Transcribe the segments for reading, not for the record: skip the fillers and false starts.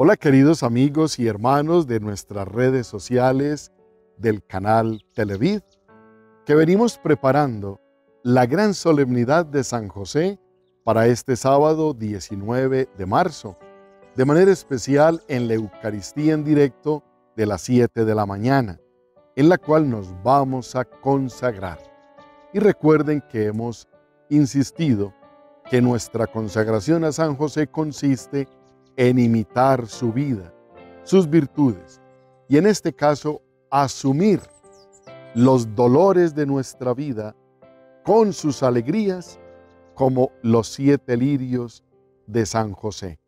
Hola queridos amigos y hermanos de nuestras redes sociales del canal Televid, que venimos preparando la gran solemnidad de San José para este sábado 19 de marzo, de manera especial en la Eucaristía en directo de las 7 de la mañana, en la cual nos vamos a consagrar. Y recuerden que hemos insistido que nuestra consagración a San José consiste en imitar su vida, sus virtudes, y en este caso, asumir los dolores de nuestra vida con sus alegrías, como los 7 lirios de San José.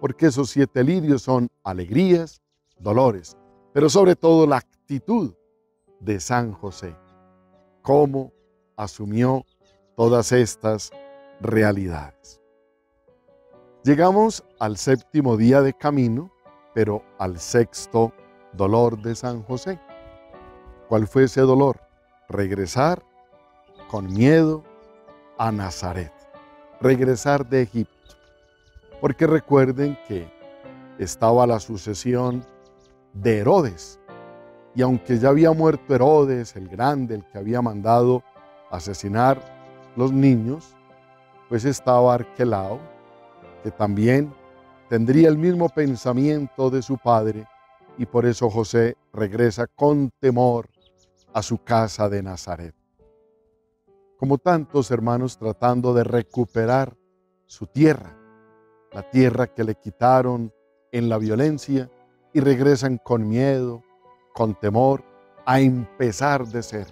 Porque esos 7 lirios son alegrías, dolores, pero sobre todo la actitud de San José, cómo asumió todas estas realidades. Llegamos al 7º día de camino, pero al 6.º dolor de San José. ¿Cuál fue ese dolor? Regresar con miedo a Nazaret, regresar de Egipto, porque recuerden que estaba la sucesión de Herodes, y aunque ya había muerto Herodes el Grande, el que había mandado asesinar los niños, pues estaba Arquelao, que también tendría el mismo pensamiento de su padre, y por eso José regresa con temor a su casa de Nazaret. Como tantos hermanos tratando de recuperar su tierra, la tierra que le quitaron en la violencia, y regresan con miedo, con temor, a empezar de cero.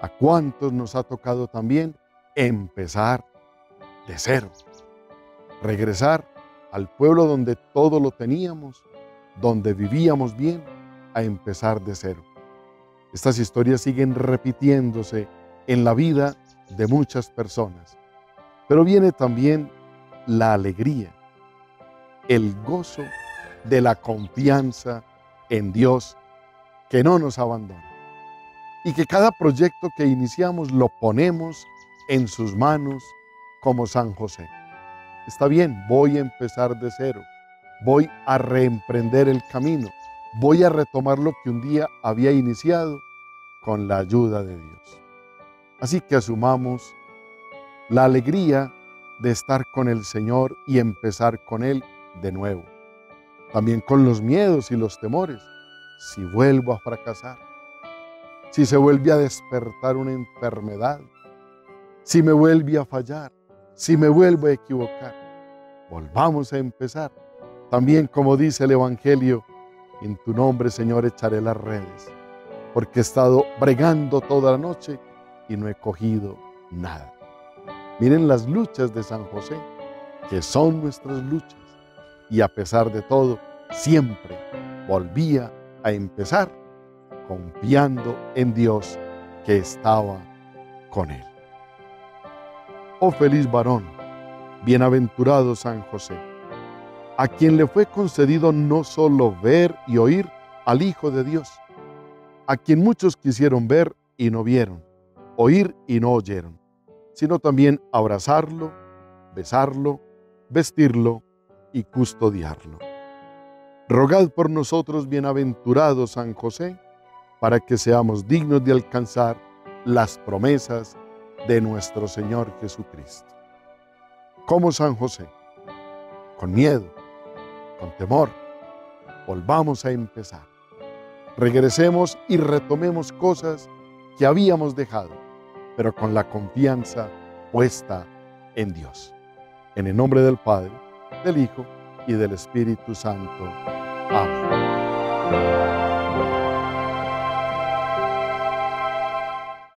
¿A cuántos nos ha tocado también empezar de cero? Regresar al pueblo donde todo lo teníamos, donde vivíamos bien, a empezar de cero. Estas historias siguen repitiéndose en la vida de muchas personas. Pero viene también la alegría, el gozo de la confianza en Dios que no nos abandona y que cada proyecto que iniciamos lo ponemos en sus manos como San José. Está bien, voy a empezar de cero, voy a reemprender el camino, voy a retomar lo que un día había iniciado con la ayuda de Dios. Así que asumamos la alegría de estar con el Señor y empezar con Él de nuevo. También con los miedos y los temores. Si vuelvo a fracasar, si se vuelve a despertar una enfermedad, si me vuelve a fallar, si me vuelvo a equivocar, volvamos a empezar. También, como dice el Evangelio, en tu nombre, Señor, echaré las redes, porque he estado bregando toda la noche y no he cogido nada. Miren las luchas de San José, que son nuestras luchas, y a pesar de todo, siempre volvía a empezar confiando en Dios que estaba con él. Oh feliz varón, bienaventurado San José, a quien le fue concedido no solo ver y oír al Hijo de Dios, a quien muchos quisieron ver y no vieron, oír y no oyeron, sino también abrazarlo, besarlo, vestirlo y custodiarlo. Rogad por nosotros, bienaventurado San José, para que seamos dignos de alcanzar las promesas de nuestro Señor Jesucristo. Como San José, con miedo, con temor, volvamos a empezar. Regresemos y retomemos cosas que habíamos dejado, pero con la confianza puesta en Dios. En el nombre del Padre, del Hijo y del Espíritu Santo.